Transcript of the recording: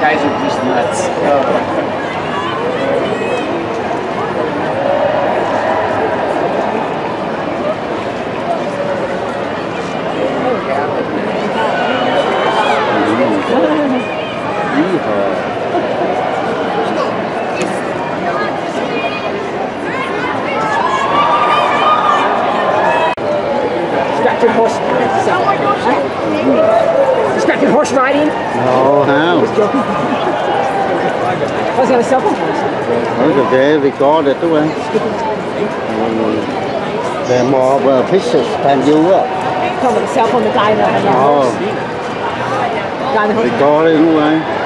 Guys are just nuts. Scratch your horse. Scratch your horse riding? No, how? I was going to sell them. Today we got it too. They're more vicious than you were. Come and sell from the guy that I know. We got it too.